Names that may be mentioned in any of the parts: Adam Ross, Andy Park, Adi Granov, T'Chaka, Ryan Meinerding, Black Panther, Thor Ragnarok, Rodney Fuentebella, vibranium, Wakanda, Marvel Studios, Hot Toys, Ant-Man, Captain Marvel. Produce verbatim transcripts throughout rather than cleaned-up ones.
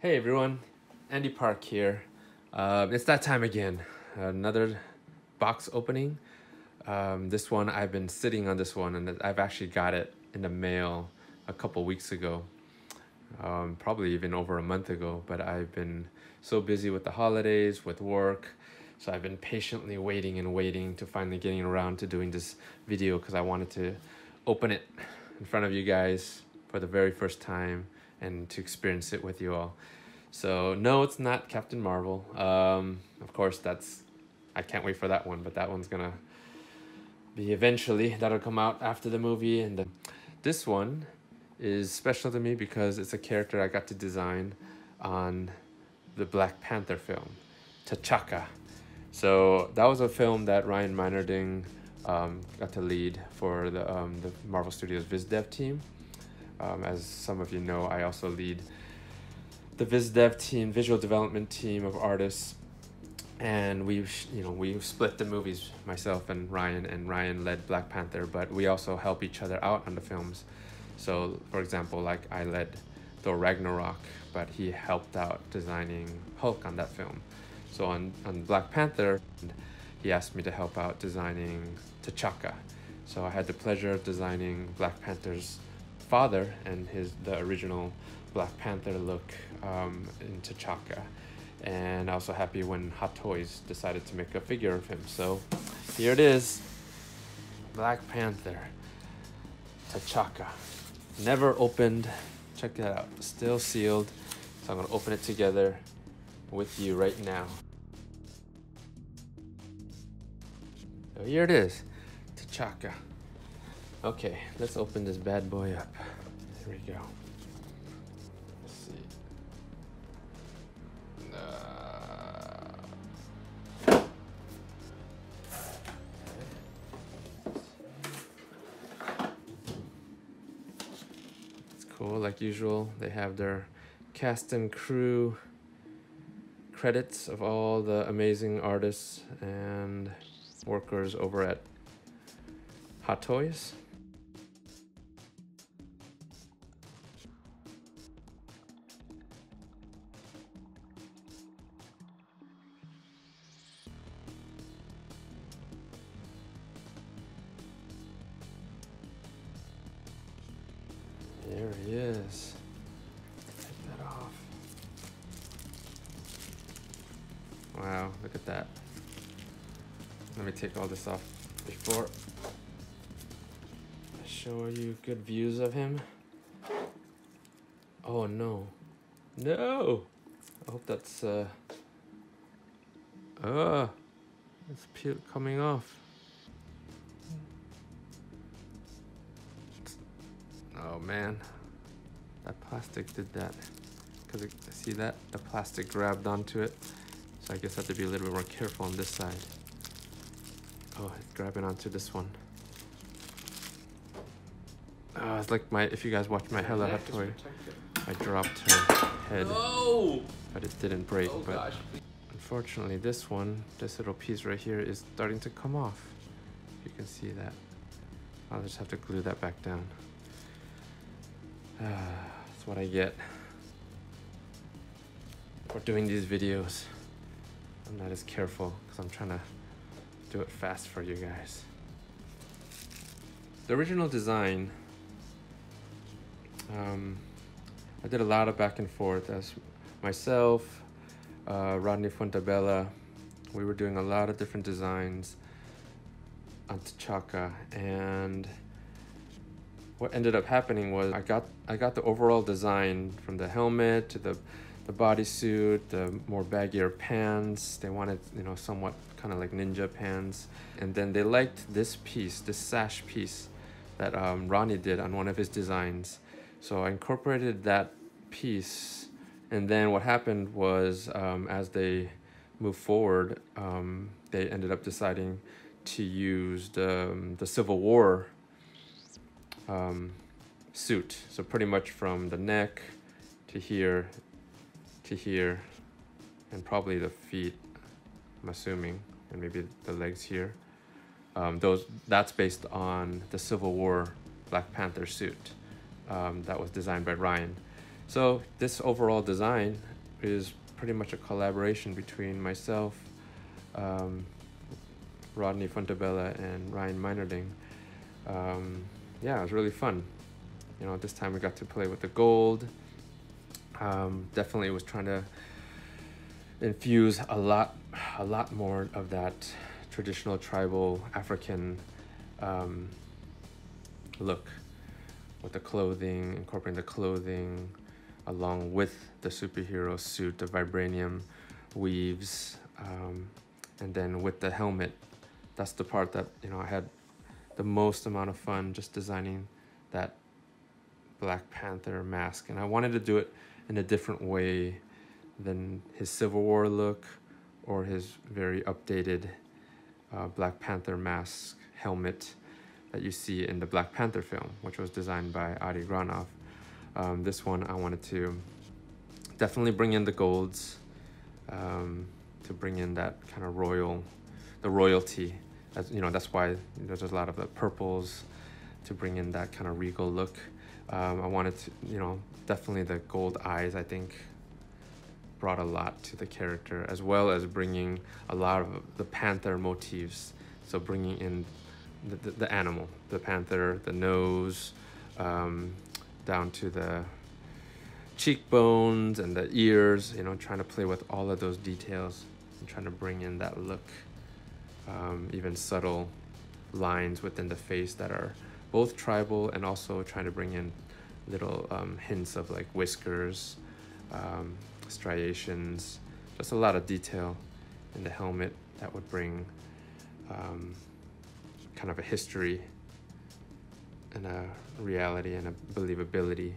Hey everyone, Andy Park here. Uh, it's that time again. Another box opening. Um, this one, I've been sitting on this one and I've actually got it in the mail a couple weeks ago. Um, probably even over a month ago, but I've been so busy with the holidays, with work. So I've been patiently waiting and waiting to finally getting around to doing this video because I wanted to open it in front of you guys for the very first time and to experience it with you all. So no, it's not Captain Marvel. Um, of course, that's, I can't wait for that one, but that one's gonna be eventually, that'll come out after the movie. And then this one is special to me because it's a character I got to design on the Black Panther film, T'Chaka. So that was a film that Ryan Meinerding um, got to lead for the, um, the Marvel Studios Viz Dev team. Um, as some of you know, I also lead the Viz Dev team, visual development team of artists, and we've you know we've split the movies, myself and Ryan, and Ryan led Black Panther, but we also help each other out on the films. So, for example, like I led Thor Ragnarok, but he helped out designing Hulk on that film. So on on Black Panther, he asked me to help out designing T'Chaka. So I had the pleasure of designing Black Panther's father and his the original Black Panther look um, in T'Chaka, and I was so happy when Hot Toys decided to make a figure of him. So here it is, Black Panther T'Chaka, never opened. Check that out, still sealed. So I'm gonna open it together with you right now. So here it is, T'Chaka. Okay, let's open this bad boy up. Here we go. Let's see. Uh... It's cool, like usual. They have their cast and crew credits of all the amazing artists and workers over at Hot Toys. There he is. Take that off. Wow, look at that. Let me take all this off before I show you good views of him. Oh no. No! I hope that's uh uh it's peel coming off. Oh man, that plastic did that. Cause it, see that? The plastic grabbed onto it. So I guess I have to be a little bit more careful on this side. Oh, it's grabbing onto this one. Oh, it's like my, if you guys watch my Hello Hot Toy, I dropped her head. No! But it didn't break. Oh, but gosh. Unfortunately, this one, this little piece right here is starting to come off. You can see that. I'll just have to glue that back down. Uh, that's what I get for doing these videos. I'm not as careful because I'm trying to do it fast for you guys. The original design, um, I did a lot of back and forth as myself, uh, Rodney Fuentebella. We were doing a lot of different designs on T'Chaka, and what ended up happening was I got I got the overall design from the helmet to the the bodysuit, the more baggier pants. They wanted, you know, somewhat kind of like ninja pants. And then they liked this piece, this sash piece that um, Ronnie did on one of his designs. So I incorporated that piece. And then what happened was um, as they moved forward, um, they ended up deciding to use the, um, the Civil War um, suit. So pretty much from the neck to here, to here, and probably the feet, I'm assuming, and maybe the legs here. Um, those that's based on the Civil War Black Panther suit um, that was designed by Ryan. So this overall design is pretty much a collaboration between myself, um, Rodney Fuentebella, and Ryan Meinerding. Um, yeah, it was really fun. You know, this time we got to play with the gold. Um, definitely was trying to infuse a lot, a lot more of that traditional tribal African um, look with the clothing, incorporating the clothing along with the superhero suit, the vibranium weaves, um, and then with the helmet. That's the part that, you know, I had the most amount of fun just designing that Black Panther mask, and I wanted to do it in a different way than his Civil War look or his very updated uh, Black Panther mask helmet that you see in the Black Panther film, which was designed by Adi Granov. Um, this one I wanted to definitely bring in the golds, um, to bring in that kind of royal, the royalty. As, you know, that's why there's a lot of the purples, to bring in that kind of regal look. Um, I wanted to, you know, definitely the gold eyes, I think, brought a lot to the character, as well as bringing a lot of the panther motifs. So bringing in the, the, the animal, the panther, the nose, um, down to the cheekbones and the ears, you know, trying to play with all of those details and trying to bring in that look. Um, even subtle lines within the face that are both tribal, and also trying to bring in little um, hints of like whiskers, um, striations, just a lot of detail in the helmet that would bring um, kind of a history and a reality and a believability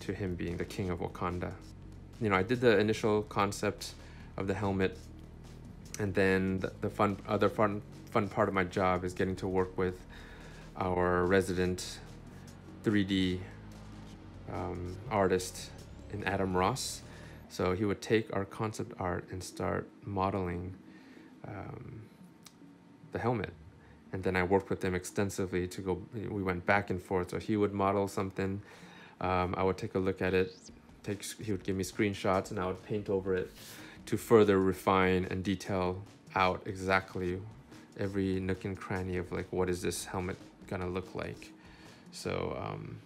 to him being the king of Wakanda. You know, I did the initial concept of the helmet, and then the, the fun, other fun, fun part of my job is getting to work with our resident three D um, artist in Adam Ross. So he would take our concept art and start modeling um, the helmet. And then I worked with him extensively to go, we went back and forth. So he would model something, um, I would take a look at it, take, he would give me screenshots, and I would paint over it to further refine and detail out exactly every nook and cranny of like, what is this helmet gonna look like? So um,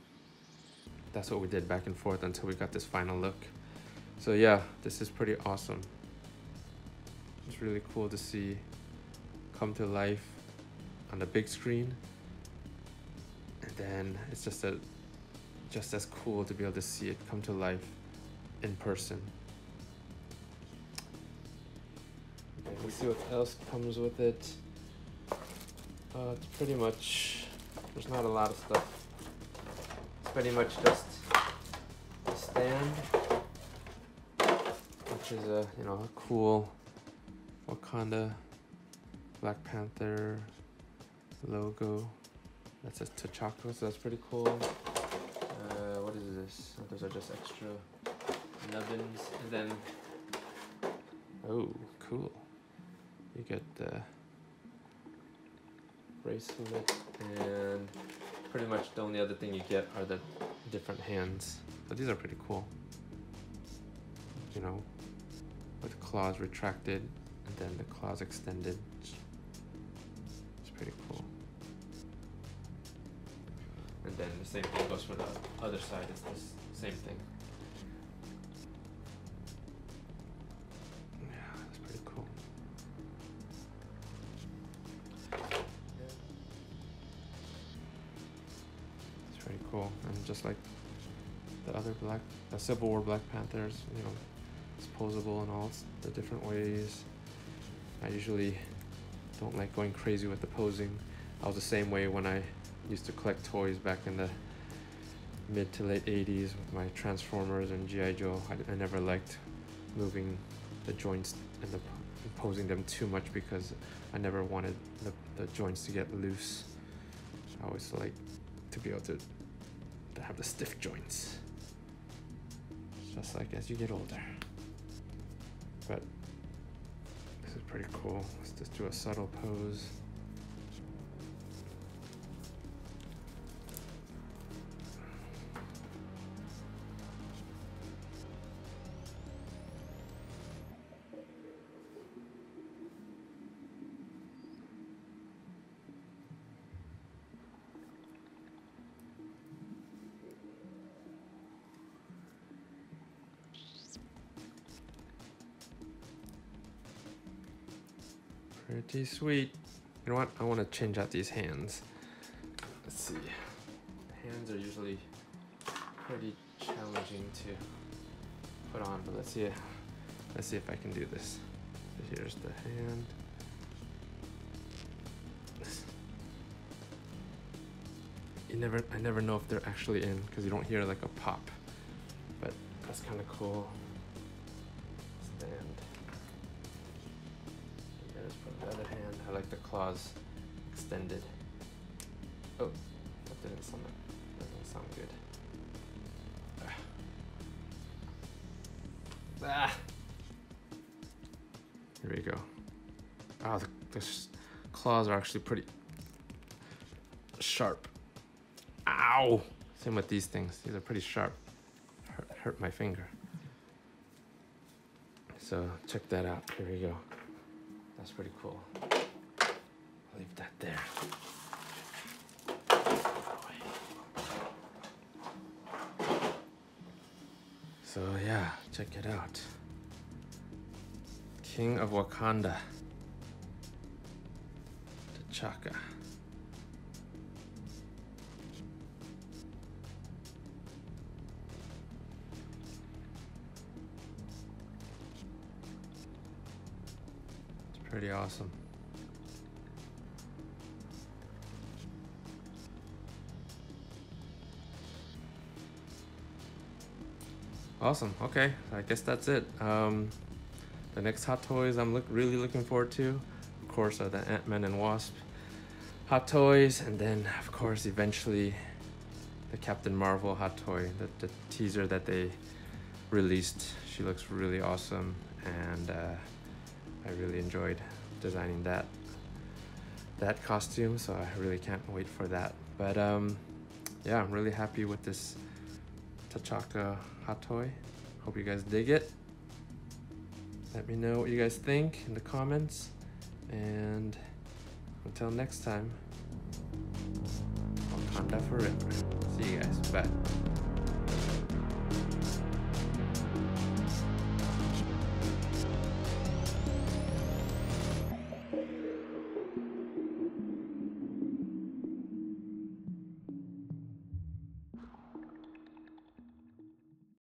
that's what we did back and forth until we got this final look. So yeah, this is pretty awesome. It's really cool to see come to life on the big screen, and then it's just a just as cool to be able to see it come to life in person. Okay, let's see what else comes with it. Uh, it's pretty much, there's not a lot of stuff. It's pretty much just a stand, which is a, you know, a cool Wakanda Black Panther logo that says T'Chaka, so that's pretty cool. Uh, what is this? Those are just extra nubbins, and then, oh, cool. You get the bracelet, and pretty much the only other thing you get are the different hands, but these are pretty cool, you know, with claws retracted and then the claws extended. It's pretty cool. And then the same thing goes for the other side, it's the same thing. Yeah, that's pretty cool. Cool. And just like the other Black, the Civil War Black Panthers, you know, it's posable in all the different ways. I usually don't like going crazy with the posing. I was the same way when I used to collect toys back in the mid to late eighties with my Transformers and G I Joe. I, I never liked moving the joints and the posing them too much because I never wanted the, the joints to get loose. I always like to be able to to have the stiff joints, just like as you get older. But this is pretty cool. Let's just do a subtle pose. Pretty sweet. You know what? I want to change out these hands. Let's see. Hands are usually pretty challenging to put on, but let's see. Let's see if I can do this. So here's the hand. You never, I never know if they're actually in because you don't hear like a pop, but that's kind of cool. Stand. Let's put the other hand. I like the claws extended. Oh, that didn't sound. That doesn't sound good. Ah. Here we go. Ah, oh, the, the claws are actually pretty sharp. Ow! Same with these things. These are pretty sharp. Hurt, hurt my finger. So check that out. Here we go. That's pretty cool. I'll leave that there. So yeah, check it out. King of Wakanda, T'Chaka. Pretty awesome. Awesome. Okay, I guess that's it. Um, the next Hot Toys I'm look really looking forward to, of course, are the Ant-Man and Wasp Hot Toys, and then of course eventually the Captain Marvel Hot Toy. The, the teaser that they released, she looks really awesome, and uh, I really enjoyed designing that that costume, so I really can't wait for that. But um, yeah, I'm really happy with this T'Chaka Hot Toy. Hope you guys dig it. Let me know what you guys think in the comments, and until next time, Wakanda forever. See you guys. Bye.